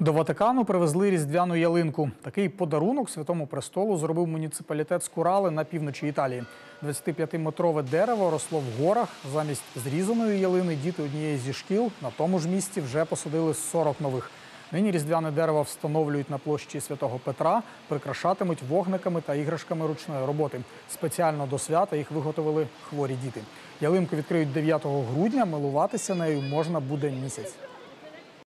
До Ватикану привезли різдвяну ялинку. Такий подарунок Святому Престолу зробив муніципалітет Скурали на півночі Італії. 25-метрове дерево росло в горах. Замість зрізаної ялини діти однієї зі шкіл на тому ж місці вже посадили 40 нових. Нині різдвяне дерево встановлюють на площі Святого Петра, прикрашатимуть вогниками та іграшками ручної роботи. Спеціально до свята їх виготовили хворі діти. Ялинку відкриють 9 грудня, милуватися нею можна буде місяць.